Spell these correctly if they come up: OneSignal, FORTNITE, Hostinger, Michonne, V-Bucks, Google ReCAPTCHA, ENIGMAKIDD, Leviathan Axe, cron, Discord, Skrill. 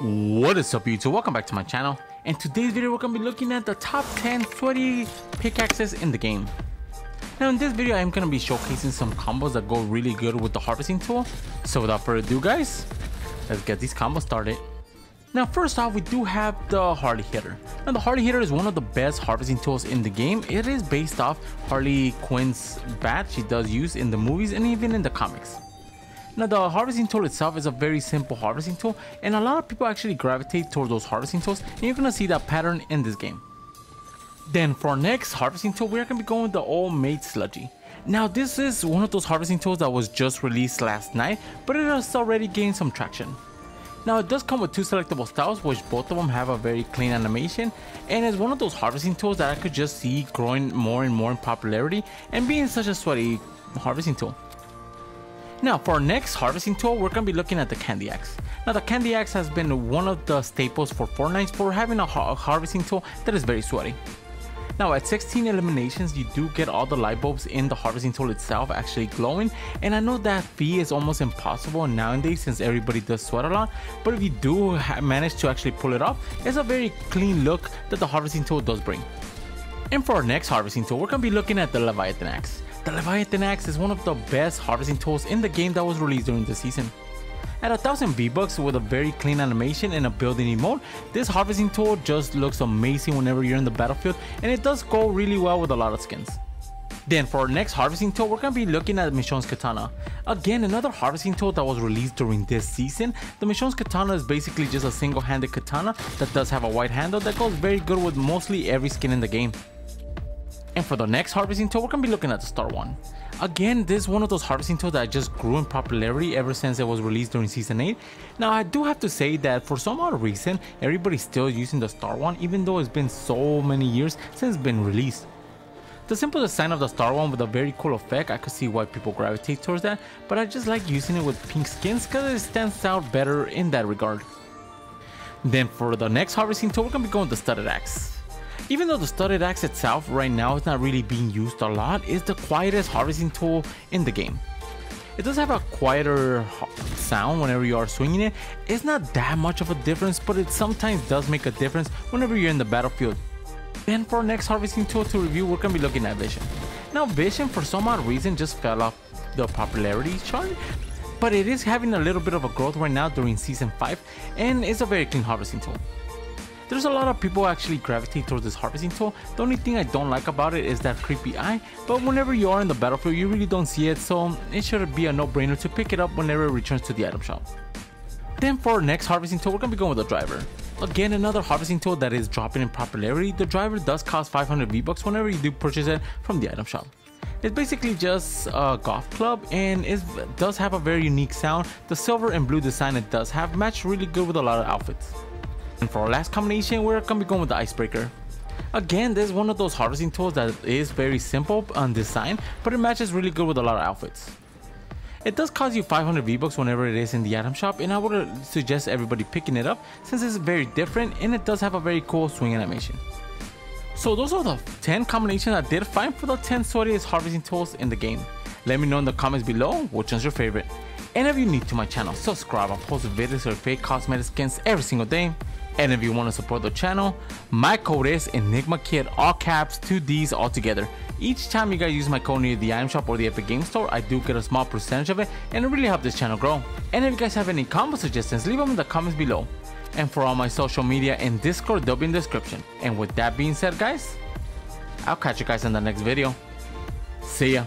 What is up, YouTube? Welcome back to my channel. In today's video, we're going to be looking at the top 10 sweaty pickaxes in the game. Now in this video, I'm going to be showcasing some combos that go really good with the harvesting tool. So without further ado guys, let's get these combos started. Now first off, we do have the Harley Hitter. Now the Harley Hitter is one of the best harvesting tools in the game. It is based off Harley Quinn's bat she does use in the movies and even in the comics. Now the harvesting tool itself is a very simple harvesting tool, and a lot of people actually gravitate towards those harvesting tools, and you're going to see that pattern in this game. Then for our next harvesting tool, we're going to be going with the Old Mate Sludgy. Now this is one of those harvesting tools that was just released last night, but it has already gained some traction. Now it does come with two selectable styles, which both of them have a very clean animation, and it's one of those harvesting tools that I could just see growing more and more in popularity and being such a sweaty harvesting tool. Now for our next harvesting tool, we're going to be looking at the Candy Axe. Now the Candy Axe has been one of the staples for Fortnite for having a harvesting tool that is very sweaty. Now at 16 eliminations, you do get all the light bulbs in the harvesting tool itself actually glowing, and I know that feat is almost impossible nowadays since everybody does sweat a lot, but if you do manage to actually pull it off, it's a very clean look that the harvesting tool does bring. And for our next harvesting tool, we're going to be looking at the Leviathan Axe. The Leviathan Axe is one of the best harvesting tools in the game that was released during the season. At 1000 V-Bucks with a very clean animation and a building emote, this harvesting tool just looks amazing whenever you're in the battlefield, and it does go really well with a lot of skins. Then for our next harvesting tool, we're going to be looking at Michonne's Katana. Again, another harvesting tool that was released during this season. The Michonne's Katana is basically just a single-handed katana that does have a wide handle that goes very good with mostly every skin in the game. And for the next harvesting tool, we're going to be looking at the Star One. Again, this is one of those harvesting tools that just grew in popularity ever since it was released during Season 8. Now, I do have to say that for some odd reason, everybody's still using the Star One, even though it's been so many years since it's been released. The simple design of the Star One with a very cool effect, I could see why people gravitate towards that, but I just like using it with pink skins because it stands out better in that regard. Then for the next harvesting tool, we're going to be going with the Studded Axe. Even though the Studded Axe itself right now is not really being used a lot, it's the quietest harvesting tool in the game. It does have a quieter sound whenever you are swinging it. It's not that much of a difference, but it sometimes does make a difference whenever you're in the battlefield. Then for our next harvesting tool to review, we're going to be looking at Vision. Now Vision for some odd reason just fell off the popularity chart, but it is having a little bit of a growth right now during Season 5, and it's a very clean harvesting tool. There's a lot of people actually gravitate towards this harvesting tool. The only thing I don't like about it is that creepy eye, but whenever you are in the battlefield, you really don't see it, so it should be a no-brainer to pick it up whenever it returns to the item shop. Then for our next harvesting tool, we're going to be going with the Driver. Again, another harvesting tool that is dropping in popularity. The Driver does cost 500 V-Bucks whenever you do purchase it from the item shop. It's basically just a golf club, and it does have a very unique sound. The silver and blue design it does have matched really good with a lot of outfits. And for our last combination, we're going to be going with the Icebreaker. Again, this is one of those harvesting tools that is very simple on design, but it matches really good with a lot of outfits. It does cost you 500 V-Bucks whenever it is in the item shop, and I would suggest everybody picking it up since it's very different and it does have a very cool swing animation. So those are the 10 combinations I did find for the 10 sweatiest harvesting tools in the game. Let me know in the comments below which one's your favorite. And if you're new to my channel, subscribe. I post videos of fake cosmetic skins every single day. And if you want to support the channel, my code is ENIGMAKIDD, all caps, 2Ds all together. Each time you guys use my code near the item shop or the Epic Game Store, I do get a small percentage of it, and it really helps this channel grow. And if you guys have any combo suggestions, leave them in the comments below. And for all my social media and Discord, they'll be in the description. And with that being said guys, I'll catch you guys in the next video. See ya.